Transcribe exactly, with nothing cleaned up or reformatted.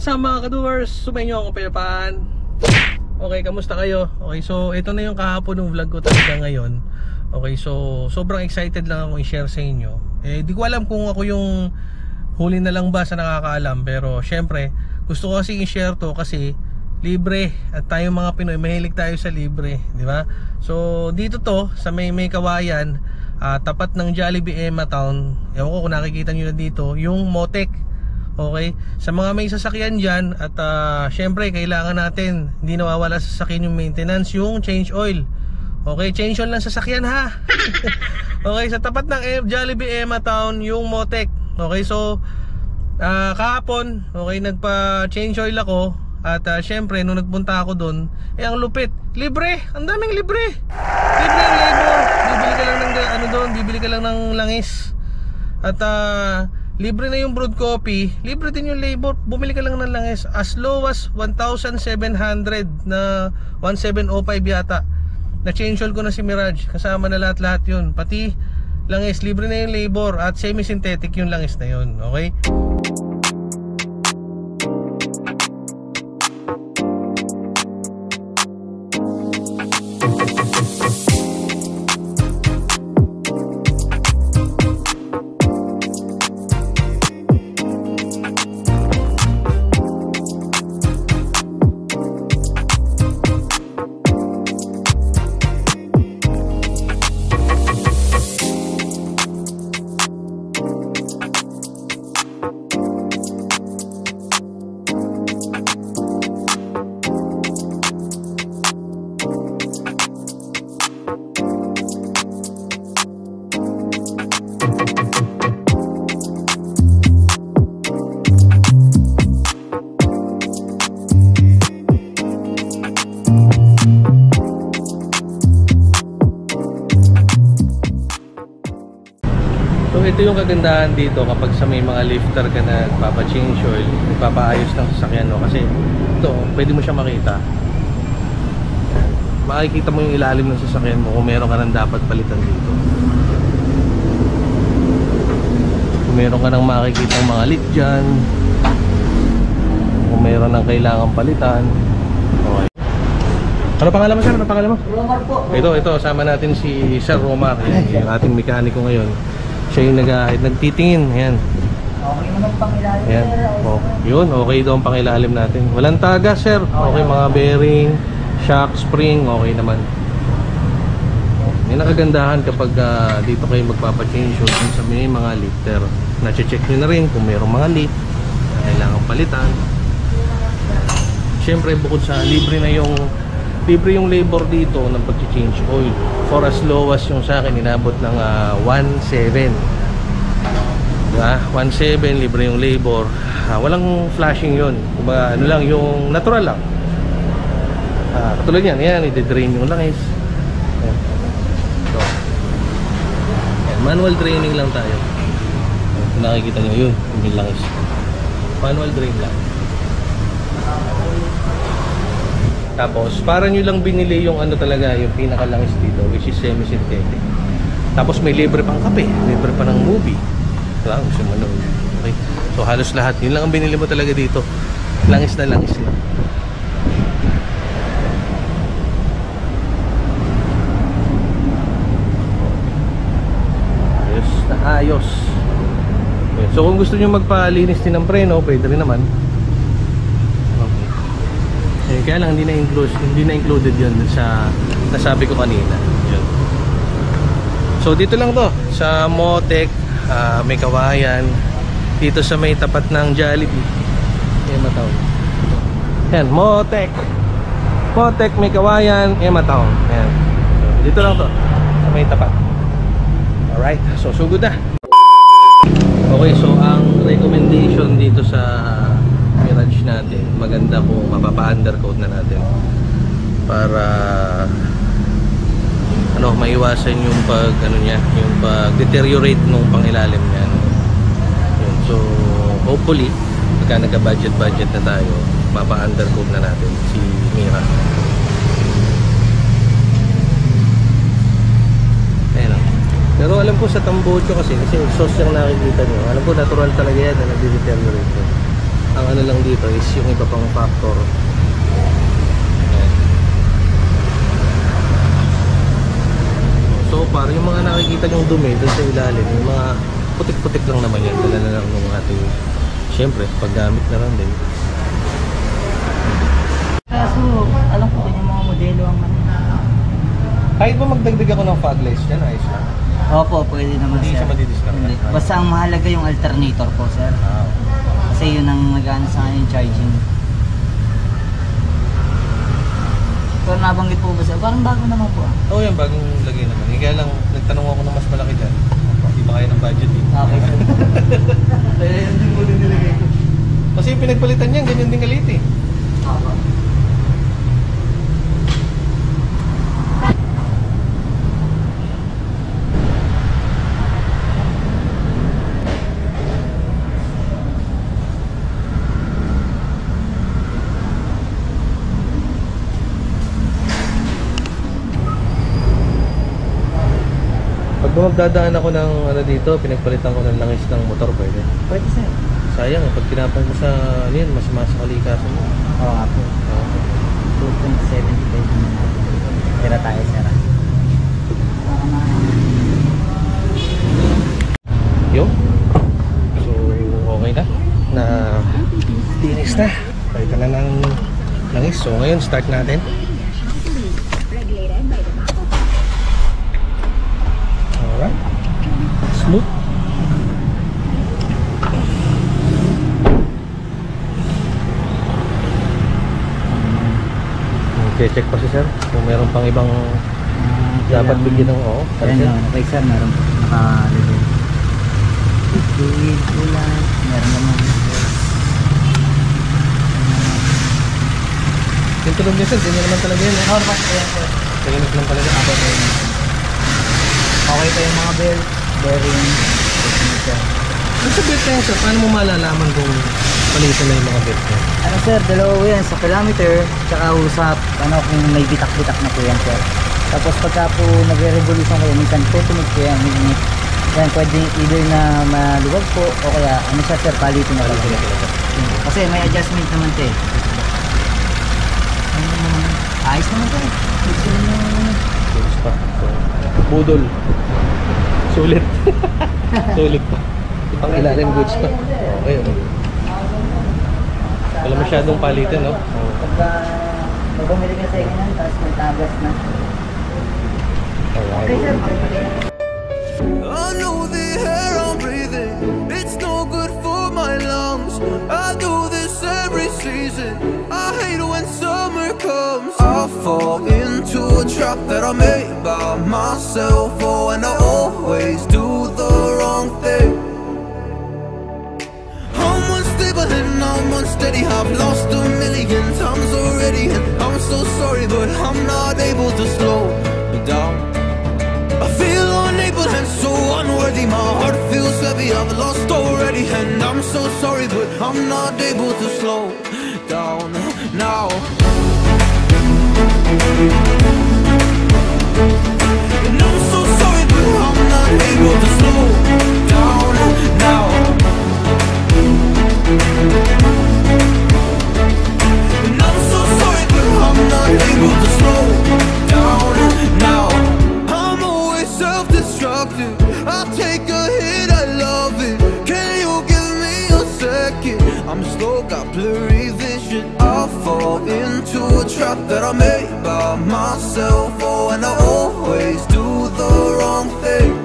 What's up mga ka-doers? Sumayin nyo ako pinapaan. Okay, kamusta kayo? Okay, so ito na yung kahapon ng vlog ko talaga ngayon. Okay, so sobrang excited lang ako i-share sa inyo. Eh, di ko alam kung ako yung huli na lang ba sa nakakaalam. Pero syempre, gusto ko kasi i-share to kasi libre. At tayong mga Pinoy, mahilig tayo sa libre, di ba? So dito to, sa may may kawayan, uh, tapat ng Jollibee Emma Town. Ewan ko kung nakikita nyo na dito, yung Motech. Okay, sa mga may sasakyan dyan at uh, syempre kailangan natin, hindi nawawala sa sasakyan yung maintenance, yung change oil. Okay, change oil lang sasakyan ha. Okay, sa tapat ng Jollibee Emma Town yung Motech. Okay, so uh, kahapon, okay, nagpa change oil ako. At uh, syempre nung nagpunta ako dun, eh ang lupit, libre, ang daming libre. Libre ang labor, bibili ka lang ng ano doon, bibili ka lang ng langis. At ah uh, libre na yung brewed coffee, libre din yung labor. Bumili ka lang ng langis as low as one thousand seven hundred na one thousand seven hundred five yata. Na-change oil ko na si Mirage, kasama na lahat-lahat yun. Pati langis, libre na yung labor at semi-synthetic yung langis na yun. Okay? Ito yung kagandahan dito kapag sa may mga lifter ka na nagpapa-change oil, nagpapaayos ng sasakyan, no? Kasi ito, pwede mo siya makita. Makikita mo yung ilalim ng sasakyan mo kung meron ka nang dapat palitan dito. Kung meron ka nang makikita ng mga leak dyan, kung meron nang kailangan palitan. Okay. Ano pangalan mo sir? Ano pangalan mo? Romar po. Ito, ito, sama natin si Sir Romar, yung ating mekaniko ngayon. Siya yung nag-ahit, nagtitingin, ayan. Okay mo ng pangilalim, ayan. Sir. O, yun, okay daw ang pangilalim natin. Walang taga, sir. Okay, okay mga bearing, shock, spring, okay naman. May nakagandahan kapag uh, dito kayo magpapachange yun sa may mga lifter. Nache-check nyo na rin kung mayroong mga leak na kailangan palitan. Siyempre, bukod sa libre na yung libre yung labor dito ng pag-change oil. For as low as yung sa akin, inabot ng uh, one point seven. Diba? one point seven, libre yung labor. Uh, walang flashing yun. Kumbaga, ano lang, yung natural lang. Uh, katulad yan, yan, i-drain yung langis. Ayan. So, ayan, manual draining lang tayo. Kung nakikita nyo yun, yung langis. Manual drain lang. Tapos, para nyo lang binili yung ano talaga, yung pinakalangis dito, which is semi-synthetic. Tapos may libre pang kape, libre pa ng movie. Diba? Gusto mo nun. Okay. So, halos lahat. Yun lang ang binili mo talaga dito. Langis na langis lang. Ayos na ayos. Okay. So, kung gusto nyo magpalinis din ng preno, pwede rin naman. Eh, kaya lang hindi na included, hindi na included 'yon sa nasabi ko kanina. Yun. So dito lang 'to sa Motech, uh, may kawayan dito sa may tapat ng Jollibee. Emma Town. Yan, Motech. Motech, may kawayan, Emma Town. Yan. So, dito lang 'to sa may tapat. All right. So sugod na. Okay, so ang recommendation dito sa Mirage natin, maganda kung mapapa-undercoat na natin para ano, maiwasan yung pag ano niya, yung pag deteriorate nung pangilalim niya. So hopefully pagka nagka-budget budget na tayo, mapapa-undercoat na natin si Mira. Ayan lang. Pero alam ko sa tambocho kasi, kasi exhaust yung nakikita nyo, alam ko natural talaga yan na nagde-deteriorate. Ang ano lang dito is yung iba pang factor. So far, yung mga nakikita nyong dumi doon sa ilalim, yung mga putik-putik lang naman yan. Dala na lang ng ating, syempre, paggamit na lang din. Kaso, alam ko yung mga modelo ang mananap. Kahit ba magdagdag ako ng fagless dyan, ayos na? Opo, pwede naman sir. Hindi siya madidiscount. Basta ang mahalaga yung alternator po sir. Ah, kasi yun ang nag-ano sa akin yung charging. Pero nabanggit po ba sir? Parang bago naman po ah. Oo, yung bagong lagay naman. Kaya lang, nagtanong ako ng mas malaki dyan. Di ba kaya ng budget eh? Okay sir. Kaya yun din po din nilagay ko. Kasi yung pinagpalitan niyan, ganyan din kalit eh. Opo. Pag magdadaan ako ng ano dito, pinagpalitan ko ng langis ng motor, pwede? Pwede sir. Sayang, pag kinapay mo sa ano yun, mas masakalikaso mo. Oo nga po. two point seven five na natin. Tira tayo sir. Yung? So, okay na. Na tinis na. Palitan na ng langis. So, ngayon, start natin. Smooth. Okay, check pa si sir kung meron pang ibang uh, dapat bigyan ng oo. Okay sir, meron po nakalagay. Liquid, ulan, meron naman. Yung tulog niya sir, ganyan naman talaga yun. How much? Ganyan naman talaga. Okay pa yung mga belt, bearing, etc. Ano sa belt kaya sir? Paano mo malalaman kung palitan na yung mga belt niya? Ano sir, dalawa yan sa kilometer, tsaka usap, ano kung may bitak-bitak na po yan sir. Tapos pagka po nagre-revolution ko, minsan tutunog ko yan, minit. Yan, pwede either na maluwag po, o kaya ano sir sir, palitin na palitin. Kasi may adjustment naman sir. Ayos naman sir. Ayos naman. Ayos pa. Budol. Sulit. Sulit pa. Ang ilalim goods pa. Okay. Wala masyadong palitin, no? Pag bumili ka sa ikinan, tapos may tabas na. Okay, sir. I know the air I'm breathing, it's no good for my lungs. I do this every season, I hate when summer comes. I fall into a trap that I made by myself. Oh, and I always do the wrong thing. I'm unstable and I'm unsteady. I've lost a million times already, and I'm so sorry, but I'm not able to slow down. I feel unable and so unworthy. My heart feels heavy, I've lost already, and I'm so sorry, but I'm not able to slow down now. And I'm so sorry, but I'm not able to slow down now. And I'm so sorry, but I'm not able to slow down now. I'm always self-destructive, I take a hit, I love it. Can you give me a second? I'm slow, got blurry vision. I fall into a trap that I made by myself. Oh, and I always do the wrong thing.